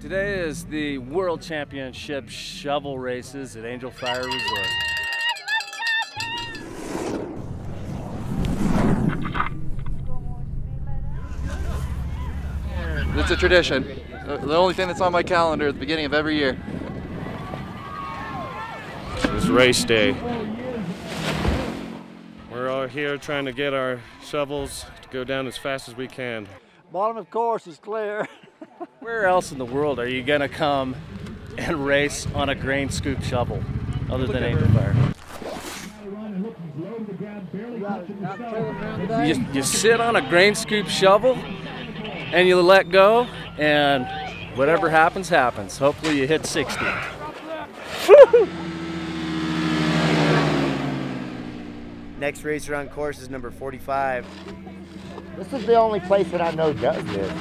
Today is the World Championship Shovel Races at Angel Fire Resort. It's a tradition. The only thing that's on my calendar at the beginning of every year. It's race day. We're all here trying to get our shovels to go down as fast as we can. Bottom of course is clear. Where else in the world are you going to come and race on a grain scoop shovel other than Angel Fire? You sit on a grain scoop shovel and you let go, and whatever happens, happens. Hopefully you hit 60. Next racer on course is number 45. This is the only place that I know does this.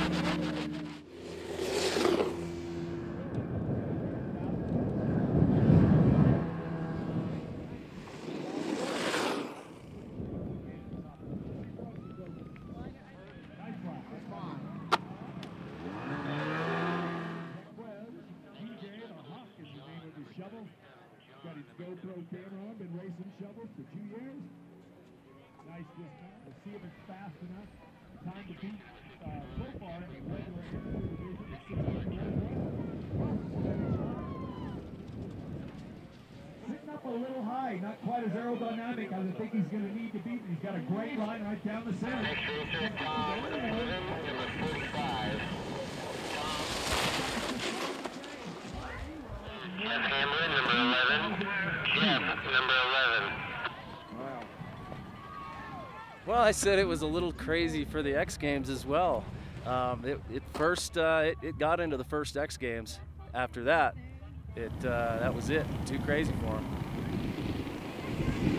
Got his GoPro camera on, been racing shovels for 2 years. Nice this time. Let's see if it's fast enough. Time to beat so far in the regular division of 600. Sitting up a little high, not quite as aerodynamic as I think he's going to need to beat. He's got a great line right down the center. Jeff Hamlin, number 11. Jeff, number 11. Wow. Well, I said it was a little crazy for the X Games as well. It got into the first X Games. After that, that was it. Too crazy for him.